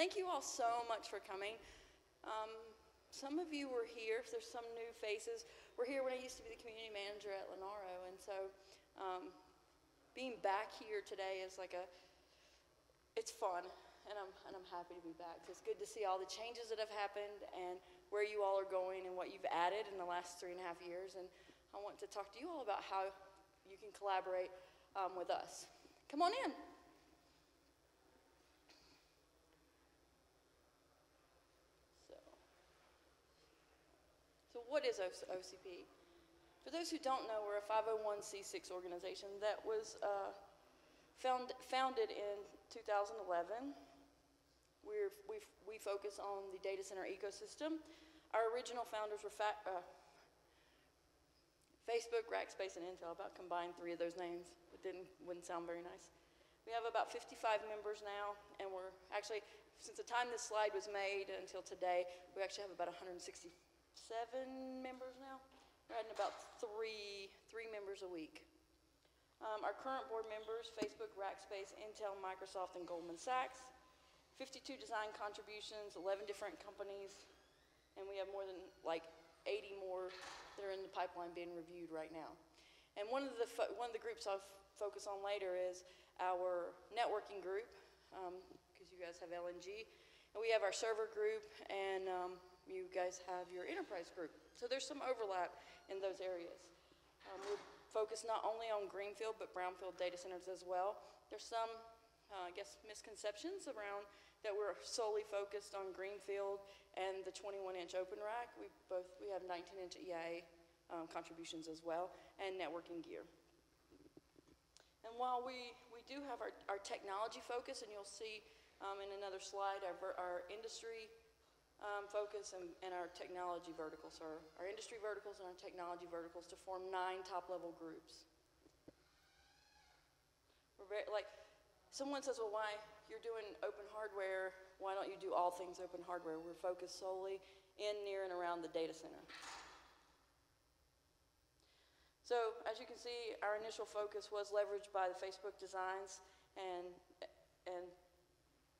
Thank you all so much for coming. Some of you were here, so there's some new faces. We're here when I used to be the community manager at Lenaro, and so being back here today is like it's fun, and I'm happy to be back. So it's good to see all the changes that have happened and where you all are going and what you've added in the last 3.5 years, and I want to talk to you all about how you can collaborate with us. Come on in. So what is OCP? For those who don't know, we're a 501c6 organization that was founded in 2011. We focus on the data center ecosystem. Our original founders were Facebook, Rackspace, and Intel. About combined 3 of those names. It wouldn't sound very nice. We have about 55 members now, and we're actually, since the time this slide was made until today, we actually have about 167 members now. We're adding about three members a week. Our current board members, Facebook, Rackspace, Intel, Microsoft, and Goldman Sachs. 52 design contributions, 11 different companies, and we have more than like 80 more that are in the pipeline being reviewed right now. And one of the groups I'll focus on later is our networking group, because you guys have LNG. And we have our server group, and you guys have your enterprise group. So there's some overlap in those areas. We focus not only on greenfield, but brownfield data centers as well. There's some, I guess, misconceptions around that we're solely focused on greenfield and the 21-inch open rack. We have 19-inch EIA contributions as well, and networking gear. And while we do have our technology focus, and you'll see in another slide our industry focus and our technology verticals, so our industry verticals and our technology verticals to form 9 top-level groups. We're like, someone says, well, why you're doing open hardware, why don't you do all things open hardware? We're focused solely in, near, and around the data center. So as you can see, our initial focus was leveraged by the Facebook designs and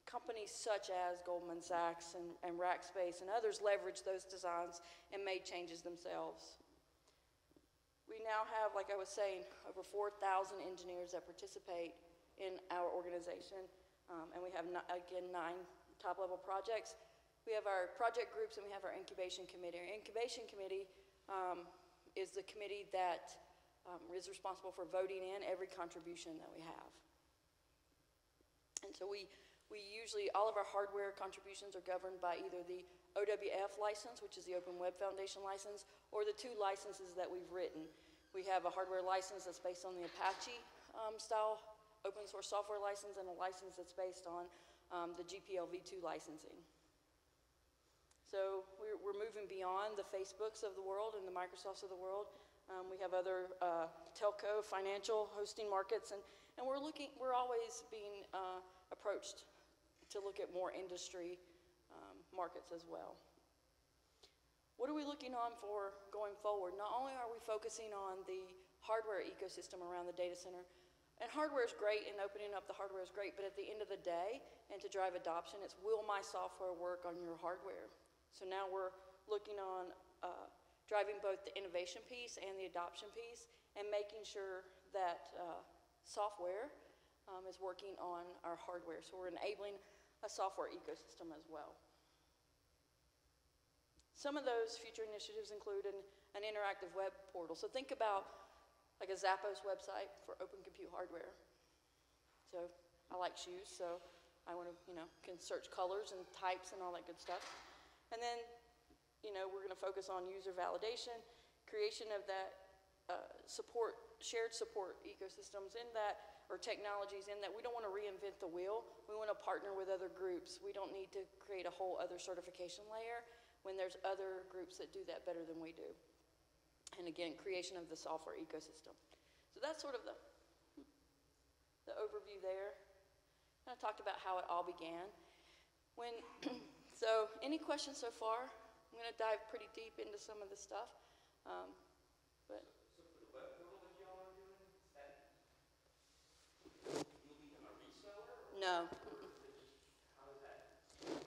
companies such as Goldman Sachs and Rackspace and others leveraged those designs and made changes themselves. We now have, like I was saying, over 4,000 engineers that participate in our organization, and we have, again, 9 top-level projects. We have our project groups, and we have our incubation committee. Our incubation committee is the committee that is responsible for voting in every contribution that we have. And so we usually, all of our hardware contributions are governed by either the OWF license, which is the Open Web Foundation license, or the 2 licenses that we've written. We have a hardware license that's based on the Apache style open source software license, and a license that's based on the GPLv2 licensing. So we're moving beyond the Facebooks of the world and the Microsofts of the world. We have other telco, financial, hosting markets, and we're always being approached to look at more industry markets as well. What are we looking on for going forward? Not only are we focusing on the hardware ecosystem around the data center, and hardware is great, and opening up the hardware is great, but at the end of the day, and to drive adoption, it's will my software work on your hardware? So now we're looking on driving both the innovation piece and the adoption piece, and making sure that software is working on our hardware. So we're enabling a software ecosystem as well. Some of those future initiatives include an interactive web portal. So think about like a Zappos website for open compute hardware. So I like shoes, so I want to, can search colors and types and all that good stuff. And then, we're going to focus on user validation, creation of that shared support ecosystems in that, or technologies in that. We don't want to reinvent the wheel. We want to partner with other groups. We don't need to create a whole other certification layer when there's other groups that do that better than we do. And again, creation of the software ecosystem. So that's sort of the overview there. And I talked about how it all began. So any questions so far? I'm going to dive pretty deep into some of the stuff. So for the web portal that y'all are doing, is that you'll become a reseller? No. How is that?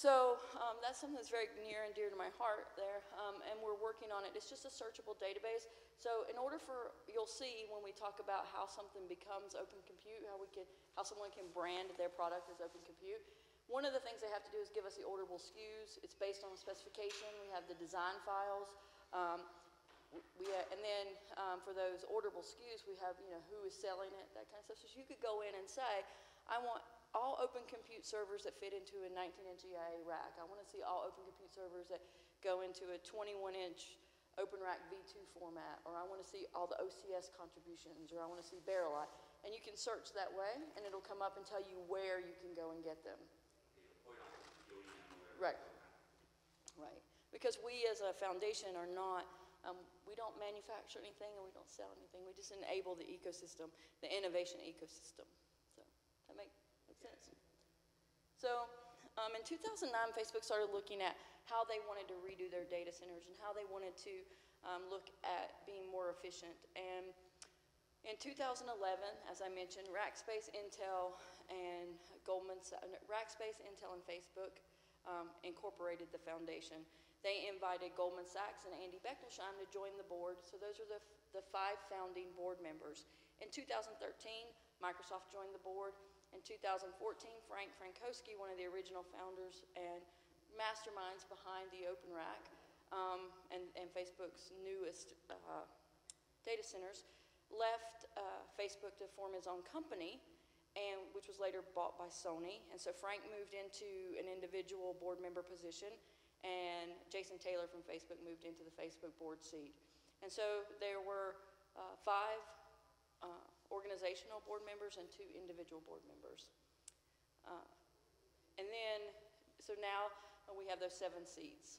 So that's something that's very near and dear to my heart there, and we're working on it. It's just a searchable database. So in order for, you'll see when we talk about how something becomes open compute, how someone can brand their product as open compute, one of the things they have to do is give us the orderable SKUs. It's based on a specification. We have the design files. For those orderable SKUs, we have, who is selling it, that kind of stuff. So you could go in and say, I want all open compute servers that fit into a 19-inch EIA rack. I want to see all open compute servers that go into a 21-inch Open Rack V2 format, or I want to see all the OCS contributions, or I want to see Barrelite. And you can search that way, and it'll come up and tell you where you can go and get them. Right. Right. Because we as a foundation are not, we don't manufacture anything and we don't sell anything. We just enable the ecosystem, the innovation ecosystem. So that makes sense. So in 2009, Facebook started looking at how they wanted to redo their data centers and how they wanted to look at being more efficient. And in 2011, as I mentioned, Rackspace, Intel, and Facebook incorporated the foundation. They invited Goldman Sachs and Andy Bechtolsheim to join the board. So those are the five founding board members. In 2013, Microsoft joined the board. In 2014, Frank Frankowski, one of the original founders and masterminds behind the Open Rack and Facebook's newest data centers, left Facebook to form his own company, and which was later bought by Sony. And so Frank moved into an individual board member position, and Jason Taylor from Facebook moved into the Facebook board seat. And so there were five organizational board members and two individual board members. So now we have those 7 seats.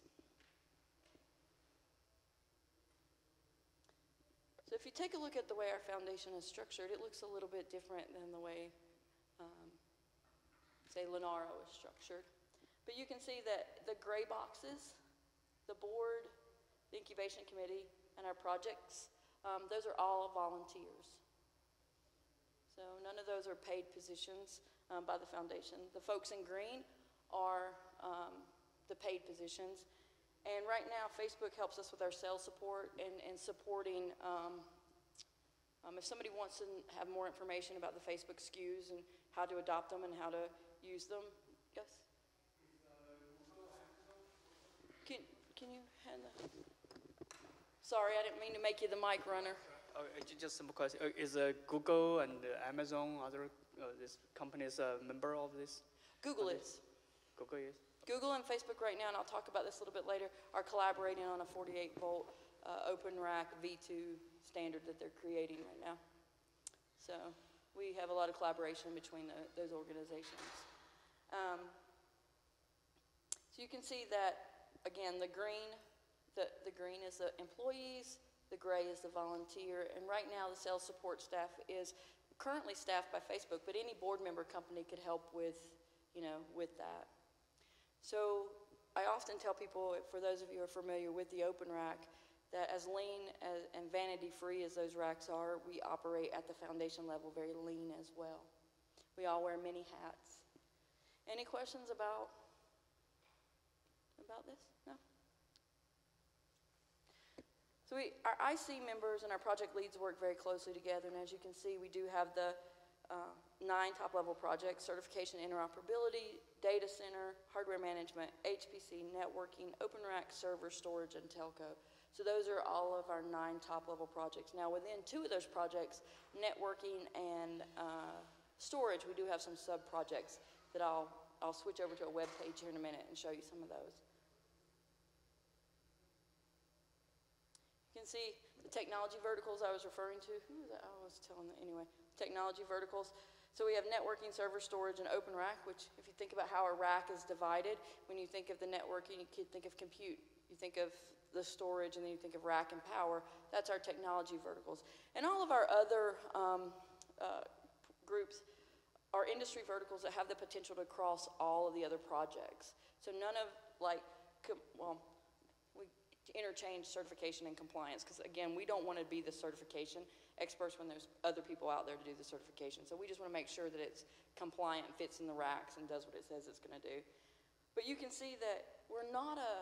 So if you take a look at the way our foundation is structured, it looks a little bit different than the way, say, Linaro is structured. But you can see that the gray boxes, the board, the incubation committee, and our projects, those are all volunteers. So none of those are paid positions by the foundation. The folks in green are the paid positions. And right now, Facebook helps us with our sales support and supporting, if somebody wants to have more information about the Facebook SKUs and how to adopt them and how to use them. Yes? Can you hand that? Sorry, I didn't mean to make you the mic runner. Just a simple question. Is Google and Amazon, other these companies, a member of this? Google is. Google is. Google and Facebook right now, and I'll talk about this a little bit later, are collaborating on a 48-volt Open Rack V2 standard that they're creating right now. So we have a lot of collaboration between those organizations. So you can see that, again, the green is the employees, the gray is the volunteer, and right now the sales support staff is currently staffed by Facebook, but any board member company could help with, with that. So I often tell people, for those of you who are familiar with the Open Rack, that as lean and vanity-free as those racks are, we operate at the foundation level very lean as well. We all wear many hats. Any questions about this? No? So our IC members and our project leads work very closely together, and as you can see, we do have the 9 top-level projects: certification, interoperability, data center, hardware management, HPC, networking, Open Rack, server, storage, and telco. So those are all of our 9 top-level projects. Now, within 2 of those projects, networking and storage, we do have some sub-projects that I'll switch over to a web page here in a minute and show you some of those. You can see the technology verticals I was referring to. Who was that? I was telling them anyway. Technology verticals. So we have networking, server, storage, and Open Rack, which if you think about how a rack is divided, when you think of the networking, you could think of compute, you think of the storage, and then you think of rack and power. That's our technology verticals. And all of our other groups are industry verticals that have the potential to cross all of the other projects. So none of, we interchange certification and compliance, because again, we don't want to be the certification experts when there's other people out there to do the certification. So we just want to make sure that it's compliant, fits in the racks, and does what it says it's going to do. But you can see that we're not a,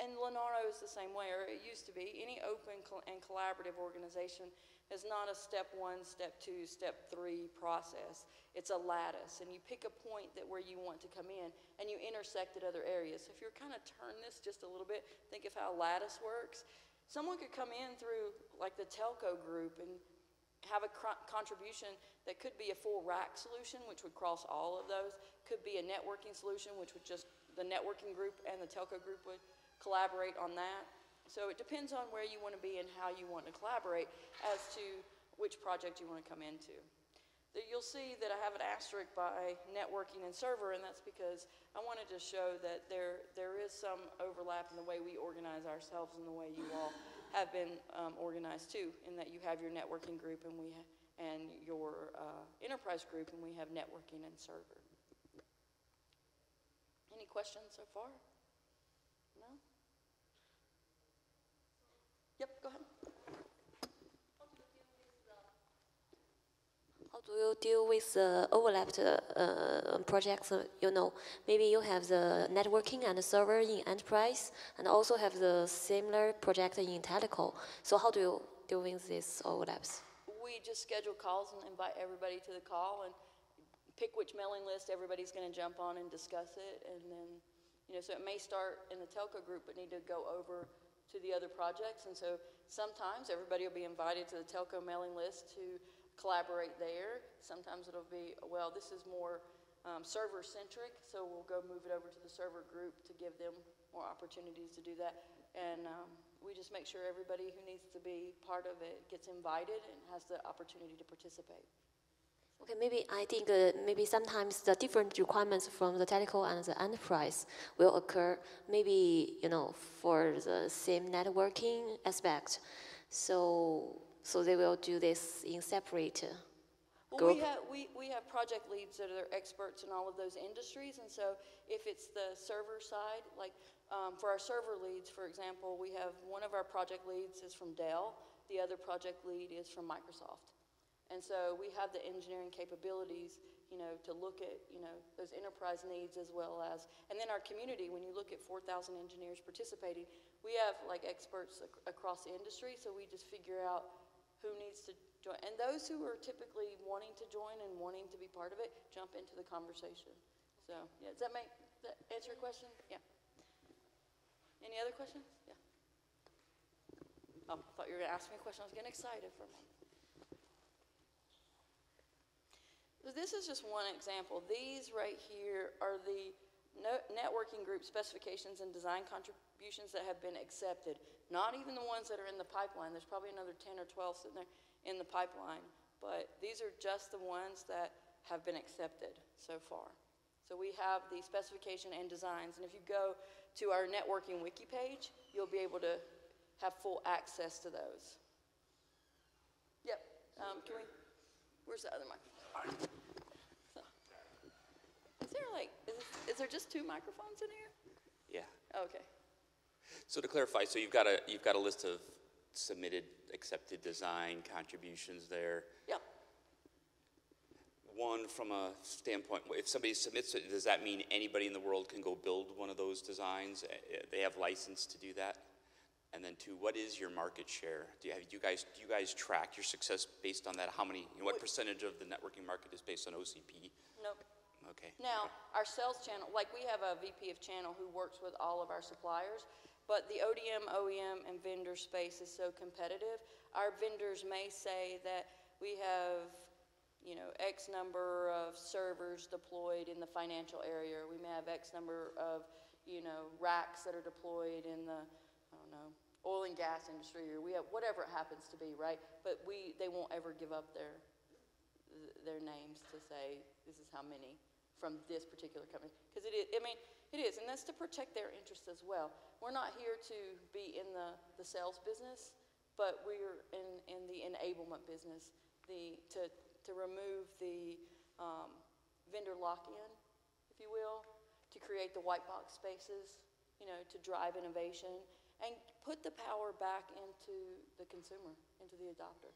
and Lenaro is the same way, or it used to be. Any open and collaborative organization is not a step one, step two, step three process. It's a lattice, and you pick a point that where you want to come in, and you intersect at other areas. So if you're kind of turn this just a little bit, think of how a lattice works. Someone could come in through like the telco group and have a contribution that could be a full rack solution, which would cross all of those. Could be a networking solution, which would just, the networking group and the telco group would collaborate on that. So it depends on where you want to be and how you want to collaborate as to which project you want to come into. You'll see that I have an asterisk by networking and server, and that's because I wanted to show that there is some overlap in the way we organize ourselves and the way you all have been organized too, in that you have your networking group and your enterprise group, and we have networking and server. Any questions so far? No? Yep, go ahead. How do you deal with the overlapped projects? You know, maybe you have the networking and the server in enterprise, and also have the similar project in telco. So how do you deal with these overlaps? We just schedule calls and invite everybody to the call, and pick which mailing list everybody's going to jump on and discuss it, and then, you know, so it may start in the telco group, but need to go over to the other projects, and so sometimes everybody will be invited to the telco mailing list to collaborate there. Sometimes it'll be, well, this is more server-centric, so we'll go move it over to the server group to give them more opportunities to do that. And we just make sure everybody who needs to be part of it gets invited and has the opportunity to participate. Okay, maybe I think maybe sometimes the different requirements from the telco and the enterprise will occur, maybe, you know, for the same networking aspect. So they will do this in separate group? Well, we have project leads that are experts in all of those industries, and so if it's the server side, like for our server leads, for example, we have one of our project leads is from Dell, the other project lead is from Microsoft. And so we have the engineering capabilities, you know, to look at, you know, those enterprise needs as well as, and then our community, when you look at 4,000 engineers participating, we have like experts across the industry, so we just figure out who needs to join. And those who are typically wanting to join and wanting to be part of it, jump into the conversation. So, yeah, does that answer your question? Yeah. Any other questions? Yeah. Oh, I thought you were going to ask me a question. I was getting excited for a moment. So this is just one example. These right here are the networking group specifications and design contributions that have been accepted. Not even the ones that are in the pipeline. There's probably another 10 or 12 sitting there in the pipeline. But these are just the ones that have been accepted so far. So we have the specification and designs. And if you go to our networking wiki page, you'll be able to have full access to those. Yep. Can we? Where's the other microphone? So, is there just two microphones in here? Yeah. Okay. So to clarify, so you've got a list of submitted, accepted design contributions there. Yep. One from a standpoint, if somebody submits it, does that mean anybody in the world can go build one of those designs? They have license to do that? And then two, what is your market share? Do you guys track your success based on that? How many, you know, what percentage of the networking market is based on OCP? Nope. Okay. Now, our sales channel, like we have a VP of channel who works with all of our suppliers, but the ODM, OEM, and vendor space is so competitive. Our vendors may say that we have, you know, X number of servers deployed in the financial area. We may have X number of, you know, racks that are deployed in the, I don't know, oil and gas industry, or we have whatever it happens to be, right? But they won't ever give up their names to say this is how many from this particular company, because it is, I mean, it is, and that's to protect their interests as well. We're not here to be in the sales business, but we're in the enablement business, to remove the vendor lock-in, if you will, to create the white box spaces, you know, to drive innovation, and put the power back into the consumer, into the adopter.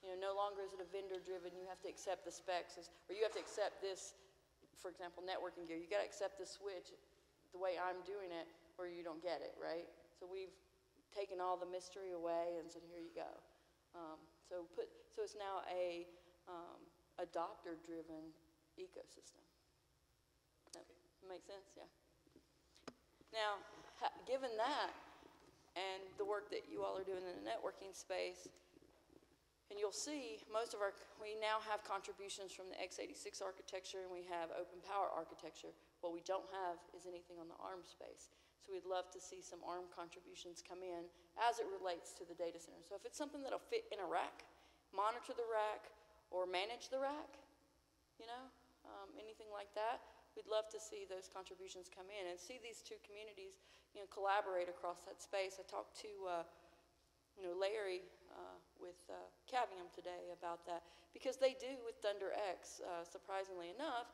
You know, no longer is it a vendor-driven, you have to accept the specs, or you have to accept this, for example, networking gear, you gotta accept this switch the way I'm doing it, or you don't get it, right? So we've taken all the mystery away and said, here you go. So it's now a adopter-driven ecosystem. That makes sense, yeah. Now, given that and the work that you all are doing in the networking space, and you'll see most of we now have contributions from the x86 architecture and we have Open Power architecture. What we don't have is anything on the ARM space. So we'd love to see some ARM contributions come in as it relates to the data center. So if it's something that'll fit in a rack, monitor the rack, or manage the rack, you know, anything like that, we'd love to see those contributions come in and see these two communities, you know, collaborate across that space. I talked to Larry with Cavium today about that, because they do with Thunder X, surprisingly enough,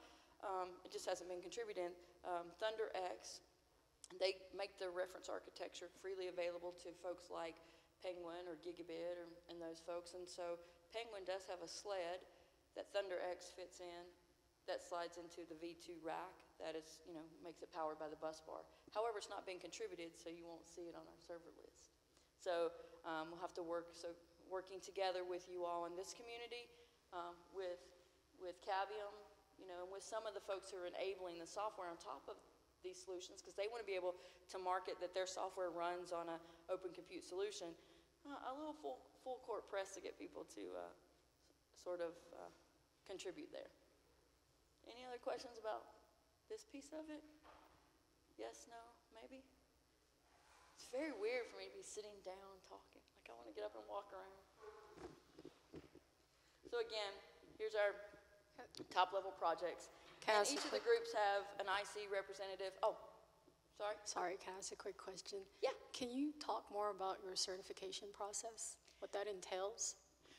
it just hasn't been contributed. Thunder X, they make their reference architecture freely available to folks like Penguin or Gigabit and those folks, and so Penguin does have a sled that Thunder X fits in, that slides into the V2 rack, that is, you know, makes it powered by the bus bar. However, it's not being contributed, so you won't see it on our server list. So we'll have to work, so working together with you all in this community, with Cavium, you know, and with some of the folks who are enabling the software on top of these solutions, because they want to be able to market that their software runs on an open compute solution, a little full court press to get people to sort of contribute there. Any other questions about this piece of it? Yes, no, maybe? It's very weird for me to be sitting down talking. Like, I want to get up and walk around. So again, here's our top-level projects. And each of the groups have an IC representative. Oh, sorry? Sorry, can I ask a quick question? Yeah. Can you talk more about your certification process, what that entails?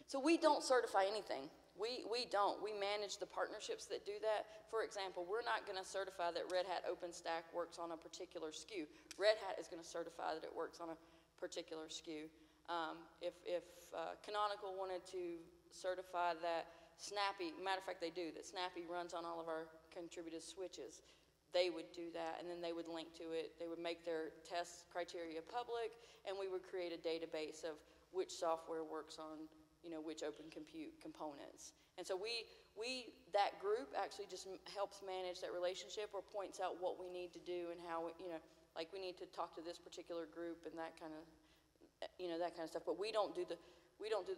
So we don't certify anything. We don't. We manage the partnerships that do that. For example, we're not going to certify that Red Hat OpenStack works on a particular SKU. Red Hat is going to certify that it works on a particular SKU. If Canonical wanted to certify that Snappy, matter of fact, they do, that Snappy runs on all of our contributed switches, they would do that, and then they would link to it. They would make their test criteria public, and we would create a database of which software works on, you know, which open compute components. And so we that group actually just helps manage that relationship or points out what we need to do and how, you know, like we need to talk to this particular group and that kind of, you know, that kind of stuff. But we don't do the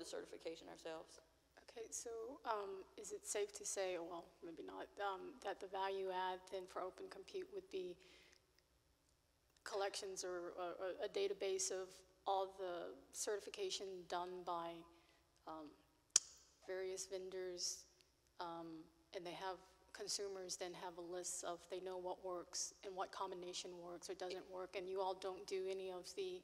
certification ourselves. Okay, so is it safe to say, well, maybe not, that the value add then for open compute would be collections or a database of all the certification done by various vendors, and they have consumers then have a list of they know what works and what combination works or doesn't work, and you all don't do any of the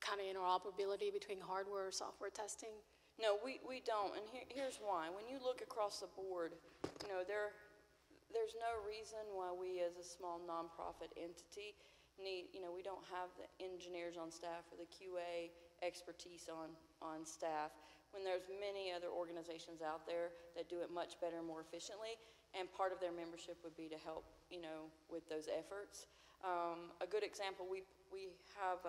kind of interoperability between hardware or software testing? No, we don't, and here's why. When you look across the board, you know, there's no reason why we as a small nonprofit entity need, you know, we don't have the engineers on staff or the QA expertise on staff when there's many other organizations out there that do it much better and more efficiently, and part of their membership would be to help, you know, with those efforts. A good example, we have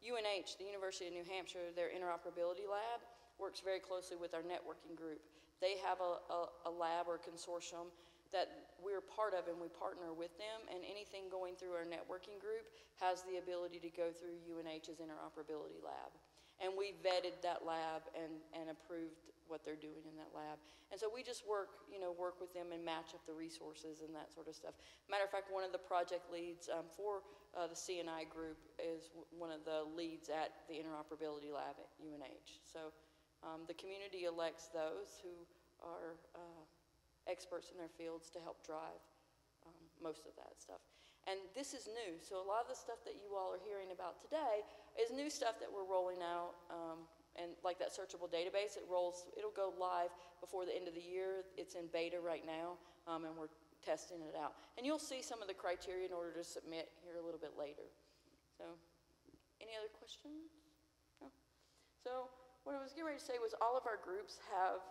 UNH, the University of New Hampshire, their interoperability lab works very closely with our networking group. They have a lab or consortium that we're part of, and we partner with them, and anything going through our networking group has the ability to go through UNH's interoperability lab. And we vetted that lab and approved what they're doing in that lab. And so we just work with them and match up the resources and that sort of stuff. Matter of fact, one of the project leads for the CNI group is one of the leads at the interoperability lab at UNH. So the community elects those who are experts in their fields to help drive most of that stuff. And this is new, so a lot of the stuff that you all are hearing about today is new stuff that we're rolling out, and like that searchable database, it'll go live before the end of the year. It's in beta right now, and we're testing it out. And you'll see some of the criteria in order to submit here a little bit later. So, any other questions? No? So, what I was getting ready to say was all of our groups have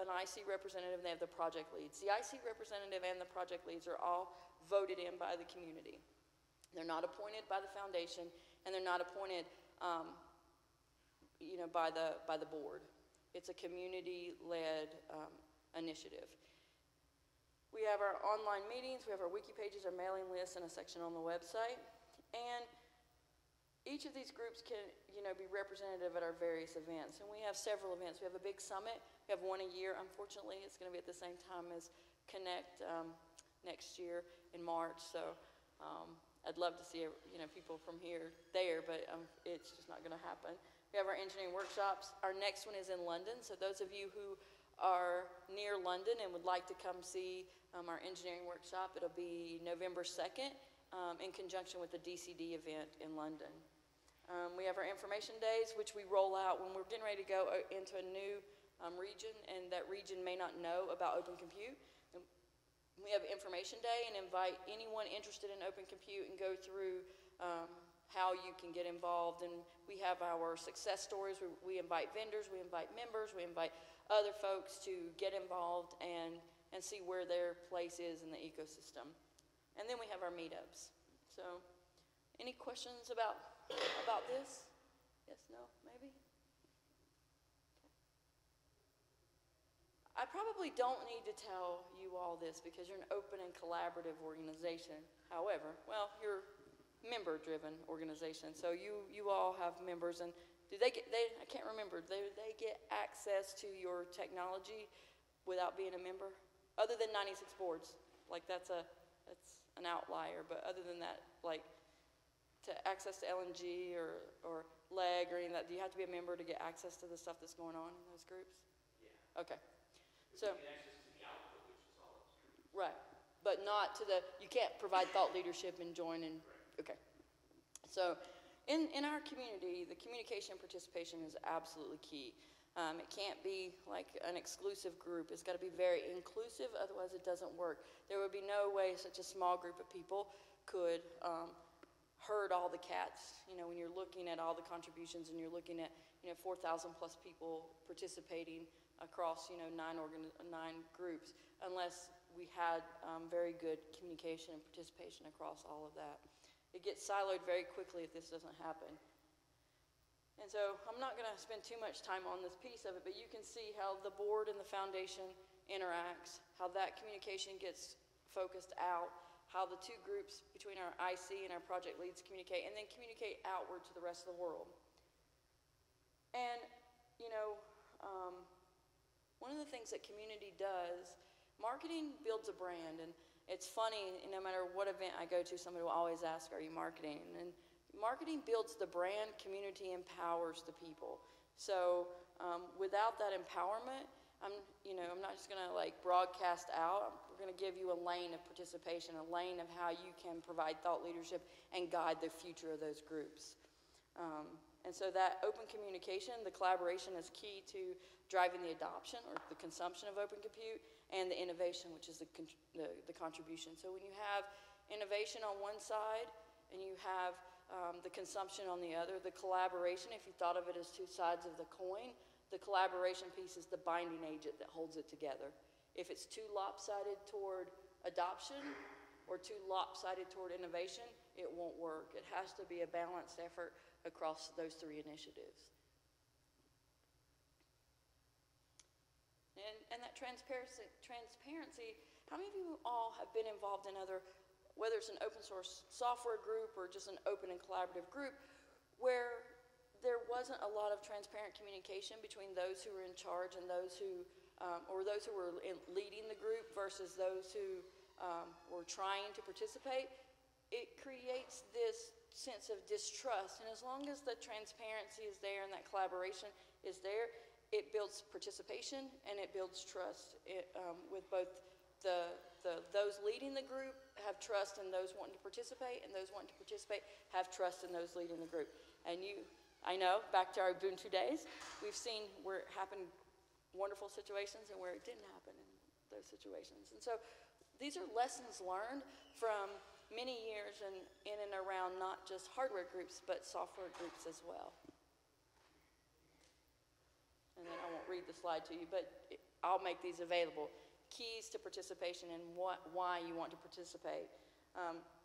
an IC representative, and they have the project leads. The IC representative and the project leads are all voted in by the community. They're not appointed by the foundation, and they're not appointed by the board. It's a community-led initiative. We have our online meetings, we have our wiki pages, our mailing lists, and a section on the website. And each of these groups can, be representative at our various events. And we have several events. We have a big summit. We have one a year. Unfortunately, it's going to be at the same time as Connect next year in March. So I'd love to see people from here there, but it's just not going to happen. We have our engineering workshops. Our next one is in London. So those of you who are near London and would like to come see our engineering workshop, it'll be November 2nd in conjunction with the DCD event in London. We have our information days, which we roll out when we're getting ready to go into a new region, and that region may not know about Open Compute. And we have information day and invite anyone interested in Open Compute and go through how you can get involved. And we have our success stories. We invite vendors, we invite members, we invite other folks to get involved and see where their place is in the ecosystem. And then we have our meetups. So any questions about this? Yes, no, maybe? I probably don't need to tell you all this because you're an open and collaborative organization. However, well, you're member-driven organization, so you all have members, and I can't remember, do they get access to your technology without being a member? Other than 96 boards, like that's an outlier, but other than that, like to access to LNG or LEG or any of that, do you have to be a member to get access to the stuff that's going on in those groups? Yeah. Okay. So you get access to the output, which is all it's true. Right, but not to the, you can't provide thought leadership and join in. Okay, so in our community, the communication and participation is absolutely key. It can't be like an exclusive group. It's got to be very inclusive, otherwise it doesn't work. There would be no way such a small group of people could herd all the cats. When you're looking at all the contributions and you're looking at 4,000 plus people participating across nine groups, unless we had very good communication and participation across all of that. It gets siloed very quickly if this doesn't happen. And so I'm not going to spend too much time on this piece of it, but you can see how the board and the foundation interacts, how that communication gets focused out, how the two groups between our IC and our project leads communicate, and then communicate outward to the rest of the world. And, one of the things that community does, marketing builds a brand, and it's funny, no matter what event I go to, somebody will always ask, are you marketing? And marketing builds the brand, community empowers the people. So without that empowerment, I'm not just gonna like broadcast out, we're gonna give you a lane of participation, a lane of how you can provide thought leadership and guide the future of those groups. And so that open communication, the collaboration is key to driving the adoption or the consumption of Open Compute and the innovation, which is the contribution. So when you have innovation on one side and you have the consumption on the other, the collaboration, if you thought of it as two sides of the coin, the collaboration piece is the binding agent that holds it together. If it's too lopsided toward adoption or too lopsided toward innovation, it won't work. It has to be a balanced effort across those three initiatives. And that transparency, how many of you all have been involved in other, whether it's an open source software group or just an open and collaborative group, where there wasn't a lot of transparent communication between those who were in charge and those who, or those who were leading the group versus those who were trying to participate? It creates this sense of distrust, and as long as the transparency is there and that collaboration is there, it builds participation and it builds trust with both those leading the group have trust in those wanting to participate, and those wanting to participate have trust in those leading the group. And I know, back to our Ubuntu days, we've seen where it happened, wonderful situations, and where it didn't happen in those situations. And so these are lessons learned from many years in and around not just hardware groups, but software groups as well. And then I won't read the slide to you, but I'll make these available. Keys to participation and what, why you want to participate.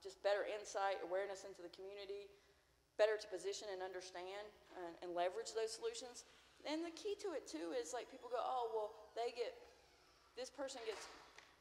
Just better insight, awareness into the community, better to position and understand and leverage those solutions. And the key to it too is like people go, oh, well, they get, this person gets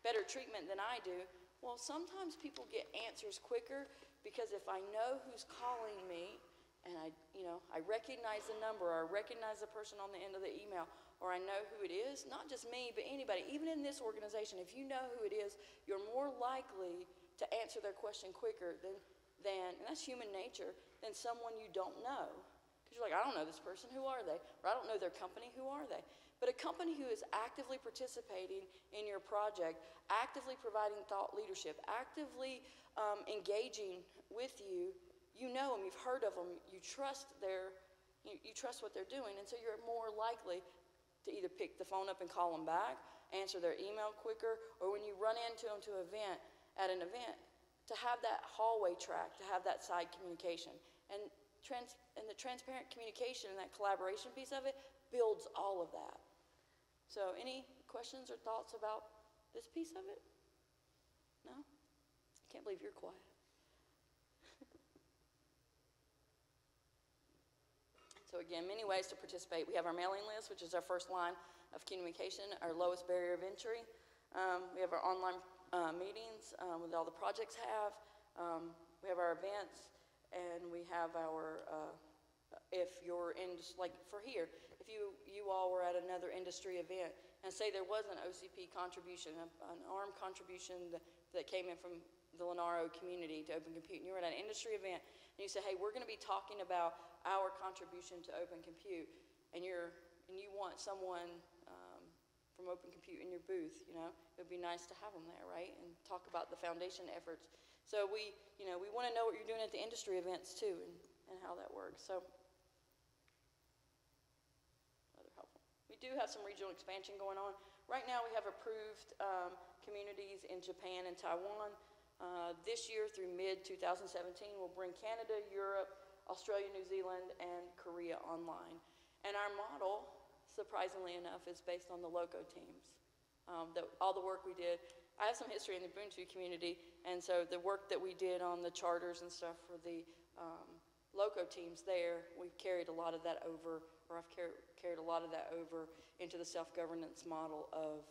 better treatment than I do. Well, sometimes people get answers quicker because if I know who's calling me and I recognize the number, or I recognize the person on the end of the email, or I know who it is, not just me, but anybody, even in this organization, if you know who it is, you're more likely to answer their question quicker than and that's human nature, than someone you don't know. Because you're like, I don't know this person, who are they? Or I don't know their company, who are they? But a company who is actively participating in your project, actively providing thought leadership, actively engaging with you, you know them, you've heard of them, you trust their, you trust what they're doing, and so you're more likely to either pick the phone up and call them back, answer their email quicker, or when you run into them to an event, to have that hallway track, to have that side communication. And the transparent communication and that collaboration piece of it builds all of that. So any questions or thoughts about this piece of it? No? I can't believe you're quiet. So again, many ways to participate. We have our mailing list, which is our first line of communication, our lowest barrier of entry. We have our online meetings with all the projects have. We have our events, and we have our, if you're in, just like for here, if you all were at another industry event, and say there was an OCP contribution, an ARM contribution that came in from the Lenaro community to Open Compute, and you were at an industry event, and you say, hey, we're gonna be talking about our contribution to Open Compute, and you want someone from Open Compute in your booth, you know, it would be nice to have them there, right? And talk about the foundation efforts. So we, you know, we wanna know what you're doing at the industry events too, and how that works, so. Other helpful. We do have some regional expansion going on. Right now we have approved communities in Japan and Taiwan. This year through mid-2017, we'll bring Canada, Europe, Australia, New Zealand, and Korea online. And our model, surprisingly enough, is based on the LOCO teams. All the work we did, I have some history in the Ubuntu community, and so the work that we did on the charters and stuff for the LOCO teams there, we've carried a lot of that over, or I've carried a lot of that over into the self-governance model of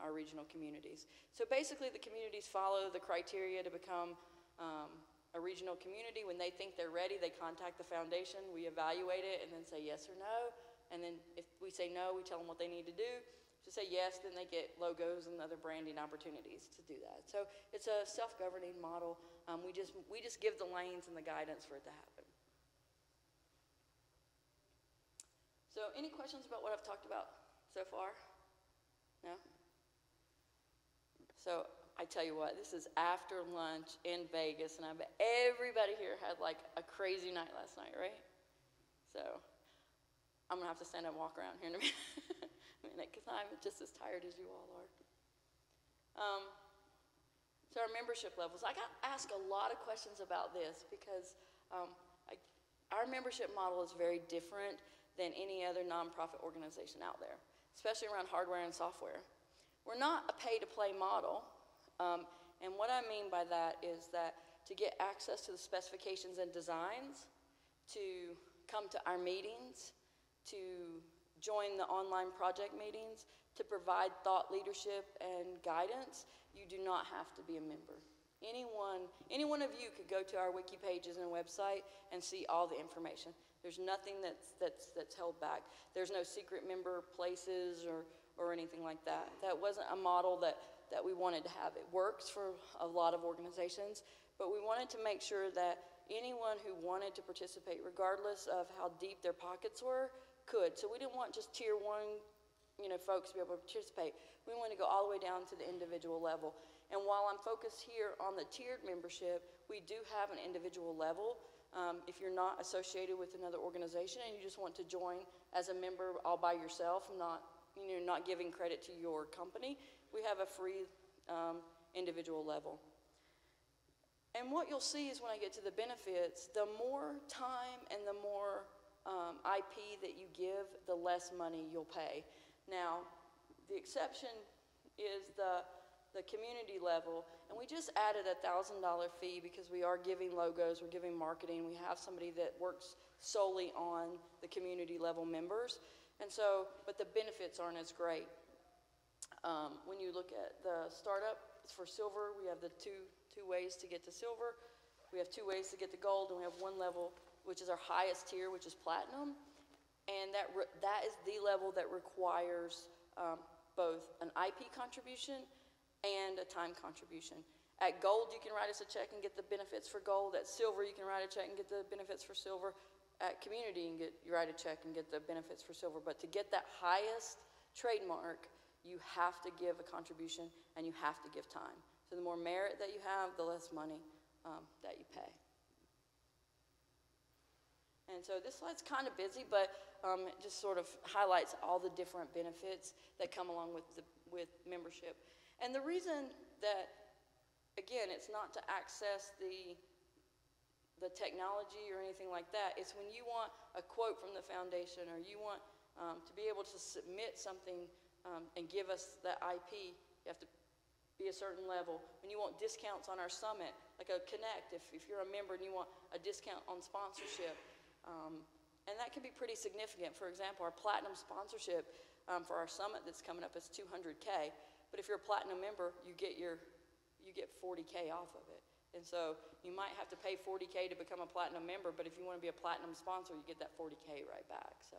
our regional communities. So basically the communities follow the criteria to become a regional community. When they think they're ready, they contact the foundation, we evaluate it, and then say yes or no. And then if we say no, we tell them what they need to do. If they say yes, then they get logos and other branding opportunities to do that. So it's a self-governing model. We just give the lanes and the guidance for it to happen. So any questions about what I've talked about so far? No? So I tell you what, this is after lunch in Vegas, and I bet everybody here had like a crazy night last night, right? So I'm gonna have to stand up and walk around here in a minute because I'm just as tired as you all are. So our membership levels. I got asked a lot of questions about this because our membership model is very different than any other nonprofit organization out there, especially around hardware and software. We're not a pay-to-play model. And what I mean by that is that to get access to the specifications and designs, to come to our meetings, to join the online project meetings, to provide thought leadership and guidance, you do not have to be a member. Any one of you could go to our wiki pages and website and see all the information. There's nothing that's held back. There's no secret member places or anything like that. That wasn't a model that we wanted to have. It works for a lot of organizations, but we wanted to make sure that anyone who wanted to participate, regardless of how deep their pockets were, could. So we didn't want just tier one, you know, folks to be able to participate. We want to go all the way down to the individual level. And while I'm focused here on the tiered membership, we do have an individual level. If you're not associated with another organization and you just want to join as a member all by yourself, not giving credit to your company, we have a free individual level. And what you'll see is when I get to the benefits, the more time and the more IP that you give, the less money you'll pay. Now, The exception is the community level, and we just added a $1,000 fee because we are giving logos, we're giving marketing, we have somebody that works solely on the community level members, and so, but the benefits aren't as great. When you look at the startup, it's for silver, we have the two ways to get to silver, we have two ways to get to gold, and we have one level, which is our highest tier, which is platinum, and that is the level that requires both an IP contribution and a time contribution. At gold, you can write us a check and get the benefits for gold. At silver, you can write a check and get the benefits for silver. At community, you write a check and get the benefits for silver. But to get that highest trademark, you have to give a contribution and you have to give time. So the more merit that you have, the less money that you pay. And so this slide's kind of busy, but it just sort of highlights all the different benefits that come along with membership. And the reason that, again, it's not to access the technology or anything like that, it's when you want a quote from the foundation or you want to be able to submit something and give us the IP, you have to be a certain level. When you want discounts on our summit, like a Connect, if you're a member and you want a discount on sponsorship, and that can be pretty significant. For example, our platinum sponsorship for our summit that's coming up is $200K. But if you're a platinum member, you get 40K off of it. And so you might have to pay 40K to become a platinum member, but if you want to be a platinum sponsor, you get that 40K right back. So,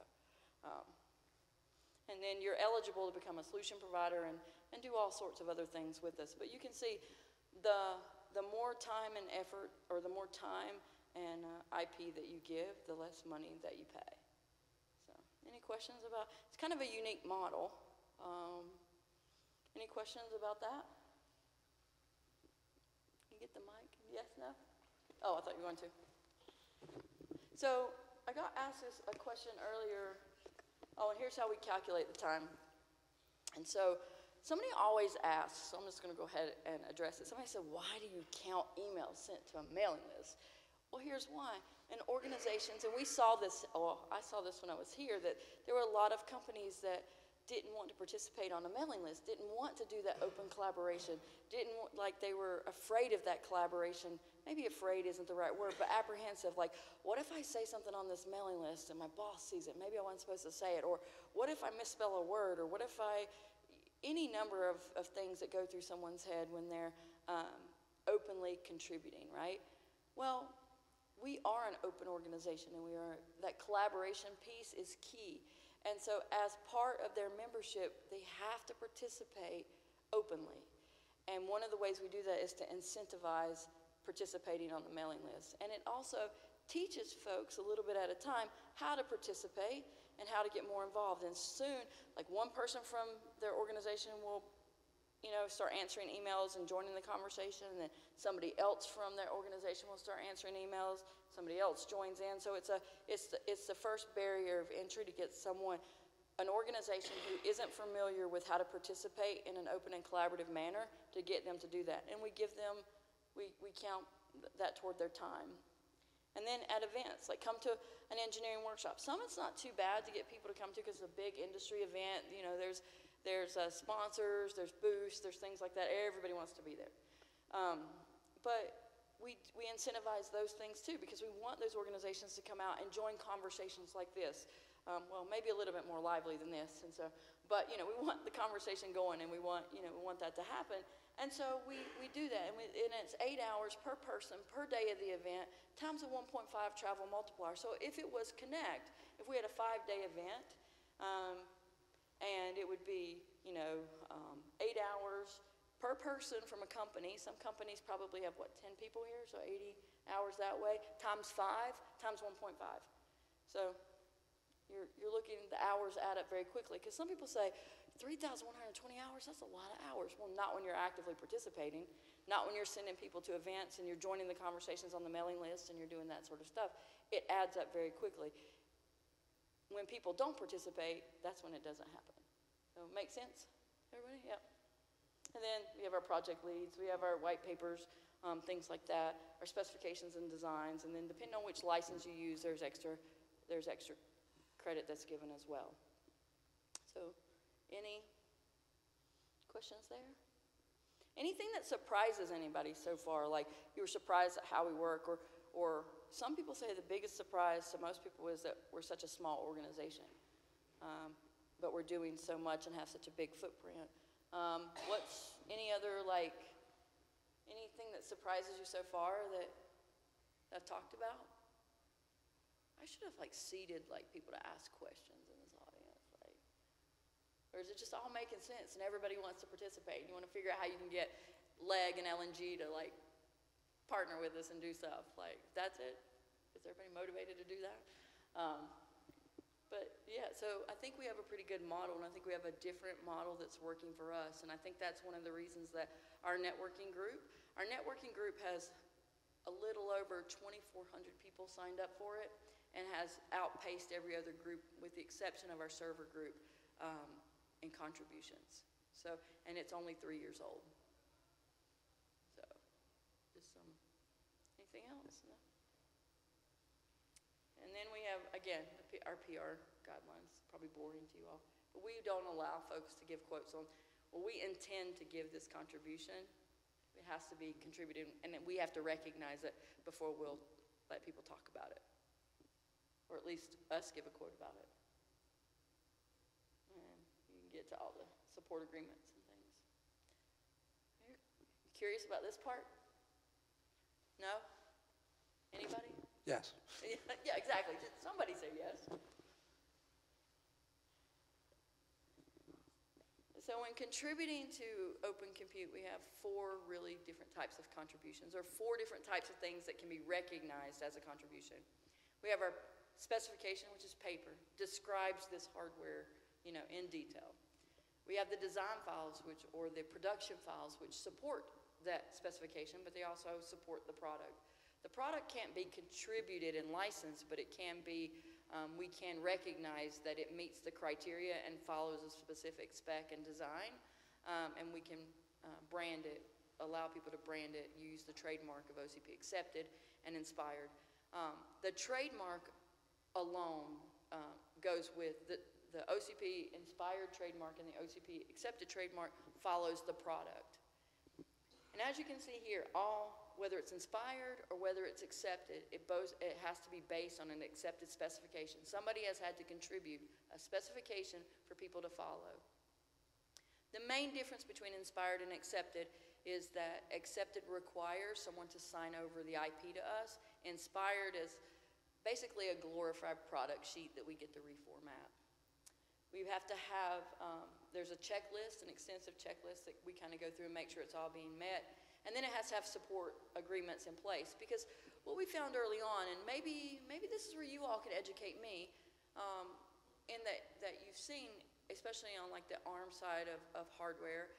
and then you're eligible to become a solution provider and do all sorts of other things with us. But you can see the more time and effort, or the more time and IP that you give, the less money that you pay. So, any questions about? It's kind of a unique model. Any questions about that? Can you get the mic? Yes, no? Oh, I thought you were going to. So I got asked a question earlier. Oh, and here's how we calculate the time. And so somebody always asks, so I'm just going to go ahead and address it. Somebody said, why do you count emails sent to a mailing list? Well, here's why. In organizations, and we saw this, well, I saw this when I was here, that there were a lot of companies that didn't want to participate on a mailing list, didn't want to do that open collaboration, didn't want, like they were afraid of that collaboration, maybe afraid isn't the right word, but apprehensive, like what if I say something on this mailing list and my boss sees it, maybe I wasn't supposed to say it, or what if I misspell a word, or what if I, any number of things that go through someone's head when they're openly contributing, right? Well, we are an open organization and we are, that collaboration piece is key. And so as part of their membership, they have to participate openly. And one of the ways we do that is to incentivize participating on the mailing list. And it also teaches folks a little bit at a time how to participate and how to get more involved. And soon, like one person from their organization will, you know, start answering emails and joining the conversation, and then somebody else from their organization will start answering emails, somebody else joins in. So it's the first barrier of entry to get someone, an organization who isn't familiar with how to participate in an open and collaborative manner, to get them to do that. And we give them, we count that toward their time. And then at events, like come to an engineering workshop. Some it's not too bad to get people to come to because it's a big industry event, you know, there's sponsors, there's booths, there's things like that. Everybody wants to be there. But we incentivize those things too, because we want those organizations to come out and join conversations like this. Well, maybe a little bit more lively than this, and so, but you know, we want the conversation going, and we want, you know, we want that to happen. And so we do that, and it's 8 hours per person per day of the event times a 1.5 travel multiplier. So if it was Connect, if we had a 5-day event, and it would be, you know, 8 hours per person from a company. Some companies probably have, what, 10 people here? So 80 hours that way, times 5, times 1.5. So you're looking, the hours add up very quickly. Because some people say, 3,120 hours, that's a lot of hours. Well, not when you're actively participating. Not when you're sending people to events and you're joining the conversations on the mailing list and you're doing that sort of stuff. It adds up very quickly. When people don't participate, that's when it doesn't happen. So, make sense, everybody? Yep. And then we have our project leads, we have our white papers, things like that, our specifications and designs, and then depending on which license you use, there's extra credit that's given as well. So, any Questions there? Anything that surprises anybody so far, like you were surprised at how we work, or some people say the biggest surprise to most people is that we're such a small organization, but we're doing so much and have such a big footprint. What's any other, like, anything that surprises you so far that I've talked about? I should have, like, seated, like, people to ask questions in this audience. Like, or is it just all making sense and everybody wants to participate and you want to figure out how you can get LEG and LNG to, like, partner with us and do stuff? Like, that's it? Is everybody motivated to do that? But yeah, so I think we have a pretty good model, and I think we have a different model that's working for us, and I think that's one of the reasons that our networking group has a little over 2,400 people signed up for it and has outpaced every other group with the exception of our server group in contributions. So, and it's only 3 years old. So, just some, anything else? No? And then we have, again, our PR guidelines, probably boring to you all. But we don't allow folks to give quotes on, well, we intend to give this contribution. It has to be contributed, and then we have to recognize it before we'll let people talk about it, or at least us give a quote about it. And you can get to all the support agreements and things. You're curious about this part? No? Anybody? Yes. Yeah, exactly. Did somebody say yes? So when contributing to Open Compute, we have four really different types of contributions, or four different types of things that can be recognized as a contribution. We have our specification, which is paper, describes this hardware, you know, in detail. We have the design files, which, or the production files, which support that specification, but they also support the product. The product can't be contributed and licensed, but it can be, we can recognize that it meets the criteria and follows a specific spec and design, and we can brand it, allow people to brand it, use the trademark of OCP accepted and inspired. The trademark alone goes with the OCP inspired trademark, and the OCP accepted trademark follows the product. And as you can see here, all, whether it's inspired or whether it's accepted, it has to be based on an accepted specification. Somebody has had to contribute a specification for people to follow. The main difference between inspired and accepted is that accepted requires someone to sign over the IP to us. Inspired is basically a glorified product sheet that we get to reformat. We have to have, there's a checklist, an extensive checklist that we kind of go through and make sure it's all being met. And then it has to have support agreements in place, because what we found early on, and maybe this is where you all could educate me, in that you've seen, especially on like the ARM side of hardware,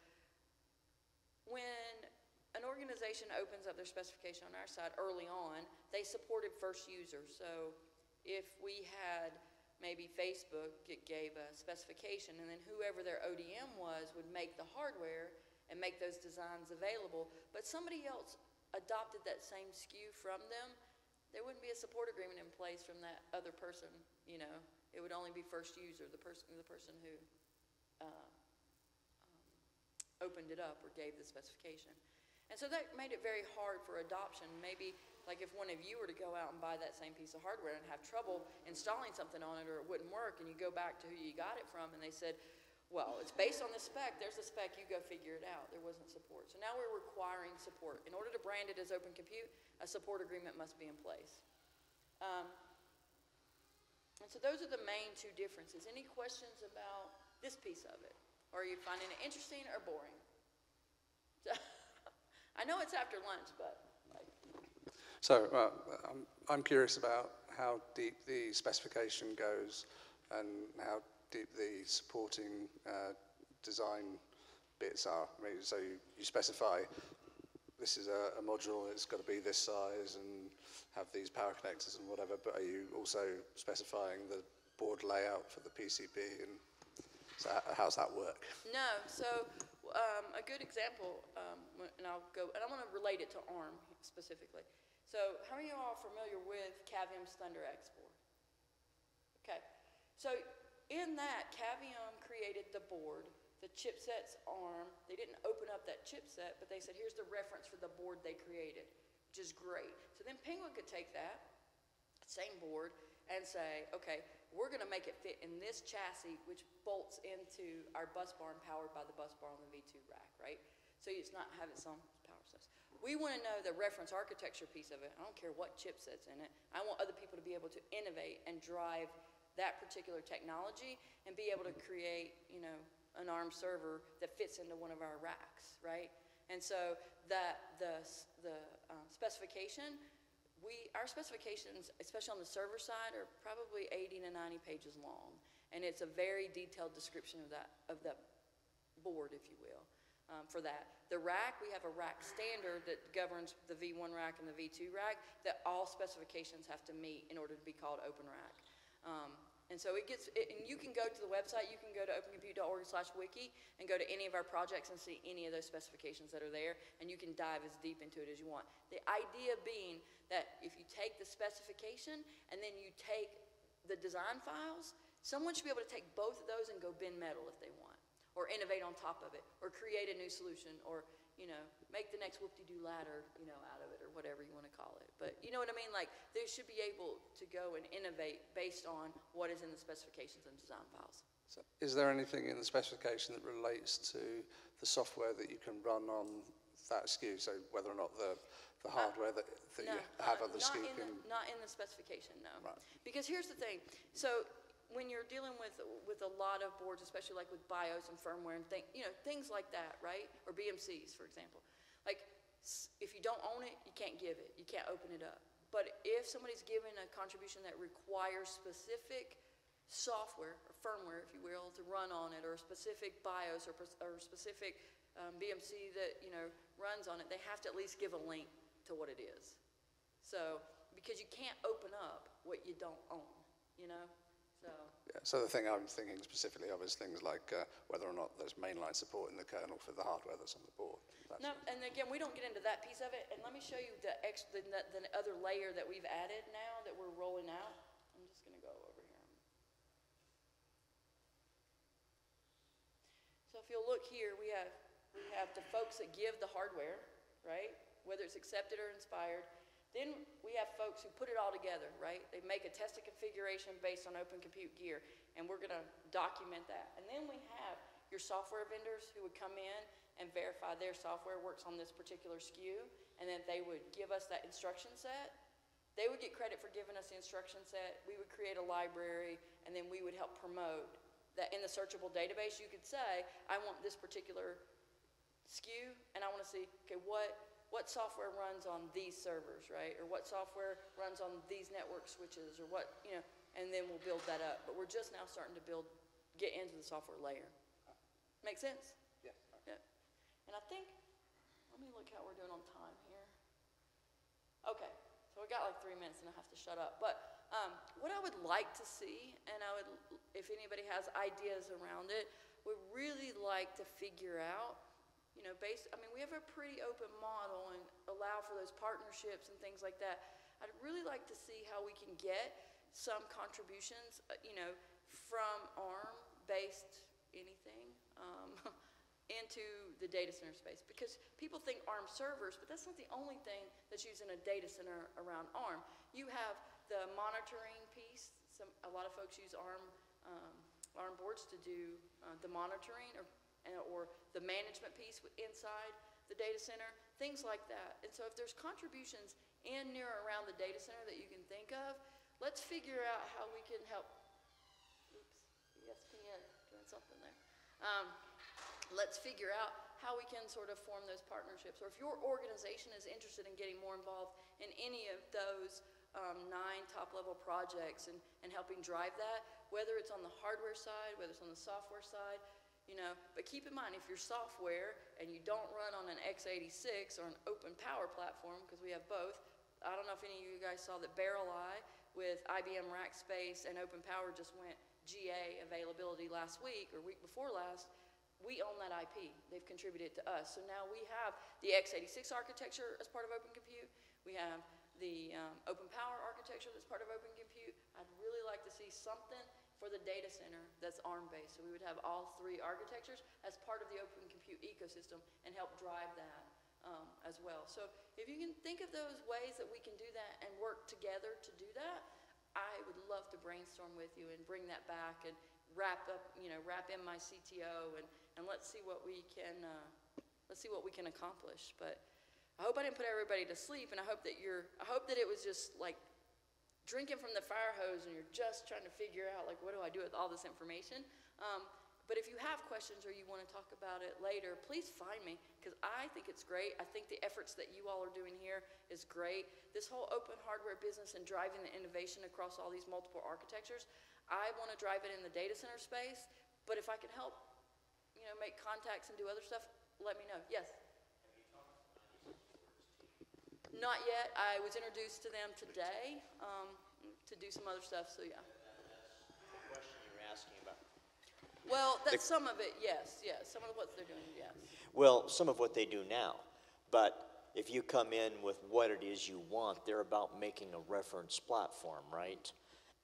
when an organization opens up their specification on our side early on, they supported first users. So if we had, maybe Facebook gave a specification, and then whoever their ODM was would make the hardware and make those designs available, but somebody else adopted that same SKU from them, there wouldn't be a support agreement in place from that other person, you know. It would only be first user, the person who opened it up or gave the specification. And so that made it very hard for adoption. Maybe, like, if one of you were to go out and buy that same piece of hardware and have trouble installing something on it, or it wouldn't work, and you go back to who you got it from and they said, well, it's based on the spec, there's the spec, you go figure it out. There wasn't support. So now we're requiring support. In order to brand it as Open Compute, a support agreement must be in place. And so those are the main two differences. Any questions about this piece of it? Or are you finding it interesting or boring? So I know it's after lunch, but like. So I'm curious about how deep the specification goes and how deep the supporting design bits are. I mean, so you specify this is a module, it's got to be this size and have these power connectors and whatever, but are you also specifying the board layout for the PCB? And so how's that work? No, so a good example, and I'll go, and I want to relate it to ARM specifically. So how are you all familiar with Cavium's Thunder X board? Okay, so in that, Cavium created the board The chipset's ARM. They didn't open up that chipset, but they said, here's the reference for the board they created, which is great. So then Penguin could take that same board and say, okay, we're going to make it fit in this chassis, which bolts into our bus barn powered by the bus barn on the V2 rack, right? So it's not have its own power source. We want to know the reference architecture piece of it. I don't care what chipset's in it. I want other people to be able to innovate and drive that particular technology and be able to create, you know, an ARM server that fits into one of our racks, right? And so that the specification, our specifications, especially on the server side, are probably 80 to 90 pages long, and it's a very detailed description of that board, if you will. For that, the rack, we have a rack standard that governs the V1 rack and the V2 rack that all specifications have to meet in order to be called Open Rack. And so it gets, and you can go to the website, you can go to opencompute.org/wiki and go to any of our projects and see any of those specifications that are there, and you can dive as deep into it as you want. The idea being that if you take the specification and then you take the design files, someone should be able to take both of those and go bend metal if they want, or innovate on top of it, or create a new solution, or, you know, make the next whoop-de-doo ladder, you know, out of it, or whatever you want to call it. But you know what I mean? Like, they should be able to go and innovate based on what is in the specifications and design files. So is there anything in the specification that relates to the software that you can run on that SKU? So whether or not the hardware that you have on the SKU can... Not in the specification, no. Right. Because here's the thing. So when you're dealing with a lot of boards, especially like with BIOS and firmware and things like that, right? Or BMCs, for example. Like, if you don't own it, you can't give it. You can't open it up. But if somebody's given a contribution that requires specific software or firmware, if you will, to run on it, or a specific BIOS or specific BMC that, you know, runs on it, they have to at least give a link to what it is. So, because you can't open up what you don't own, you know? So. Yeah, so the thing I'm thinking specifically of is things like whether or not there's mainline support in the kernel for the hardware that's on the board. No, and again, we don't get into that piece of it. And let me show you the other layer that we've added now that we're rolling out. I'm just going to go over here. So if you'll look here, we have the folks that give the hardware, right? Whether it's accepted or inspired. Then we have folks who put it all together, right? They make a test of configuration based on Open Compute gear, and we're going to document that. And then we have your software vendors who would come in and verify their software works on this particular SKU, and then they would give us that instruction set. They would get credit for giving us the instruction set. We would create a library, and then we would help promote that in the searchable database. You could say, I want this particular SKU, and I want to see, okay, what software runs on these servers, right? Or what software runs on these network switches, or what, you know, and then we'll build that up. But we're just now starting to get into the software layer. Make sense? Yes. Yeah. And I think, let me look how we're doing on time here. Okay, so we got like 3 minutes and I have to shut up. But what I would like to see, and I would, if anybody has ideas around it, would really like to figure out, you know, we have a pretty open model and allow for those partnerships and things like that. I'd really like to see how we can get some contributions, you know, from ARM-based anything into the data center space. Because people think ARM servers, but that's not the only thing that's used in a data center around ARM. You have the monitoring piece. A lot of folks use ARM boards to do the monitoring or the management piece inside the data center, things like that. And so if there's contributions in, near, or around the data center that you can think of, let's figure out how we can help. Oops, ESPN doing something there. Let's figure out how we can sort of form those partnerships. Or if your organization is interested in getting more involved in any of those 9 top-level projects and helping drive that, whether it's on the hardware side, whether it's on the software side, you know, but keep in mind, if you're software and you don't run on an x86 or an Open Power platform, because we have both, I don't know if any of you guys saw that BarrelEye with IBM Rackspace and Open Power just went GA availability last week or week before last. We own that IP. They've contributed to us. So now we have the x86 architecture as part of Open Compute. We have the Open Power architecture that's part of Open Compute. I'd really like to see something for the data center that's ARM-based. So we would have all three architectures as part of the Open Compute ecosystem and help drive that as well. So if you can think of those ways that we can do that and work together to do that, I would love to brainstorm with you and bring that back and wrap up, you know, wrap in my CTO and let's see what we can accomplish. But I hope I didn't put everybody to sleep, and I hope that it was just like drinking from the fire hose and you're just trying to figure out like, what do I do with all this information? But if you have questions or you want to talk about it later, please find me, because I think it's great. I think the efforts that you all are doing here is great. This whole open hardware business and driving the innovation across all these multiple architectures, I want to drive it in the data center space, but if I can help, you know, make contacts and do other stuff, let me know. Yes? Have you talked to 96 boards? Not yet. I was introduced to them today to do some other stuff, so yeah. That's the question you were asking about. Well, that's some of it, yes, yes. Some of what they're doing, yes. Well, some of what they do now. But if you come in with what it is you want, they're about making a reference platform, right?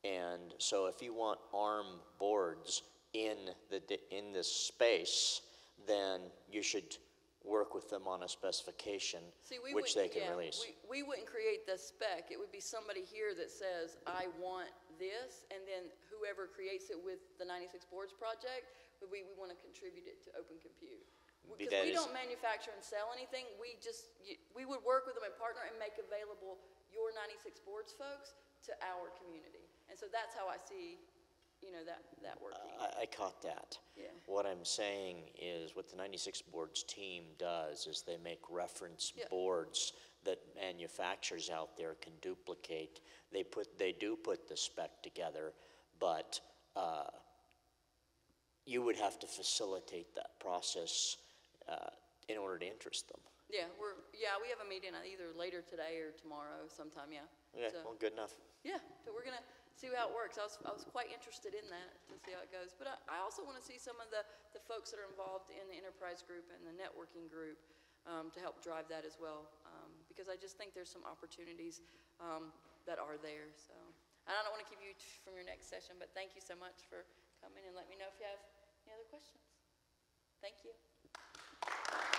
And so if you want ARM boards in this space, then you should work with them on a specification, which they can release. We wouldn't create the spec. It would be somebody here that says, I want this, and then whoever creates it with the 96 boards project, we want to contribute it to Open Compute. Because we don't manufacture and sell anything. We would work with them and partner and make available your 96 boards folks to our community. And so that's how I see, you know, that working. I caught that. Yeah. What I'm saying is what the 96 boards team does is they make reference boards that manufacturers out there can duplicate. They do put the spec together, but you would have to facilitate that process in order to interest them. Yeah, we have a meeting either later today or tomorrow sometime, yeah. Yeah, so, well, good enough. Yeah, so we're going to see how it works. I was quite interested in that to see how it goes. But I also want to see some of the folks that are involved in the enterprise group and the networking group to help drive that as well, because I just think there's some opportunities that are there. So I don't want to keep you from your next session, but thank you so much for coming, and let me know if you have any other questions. Thank you.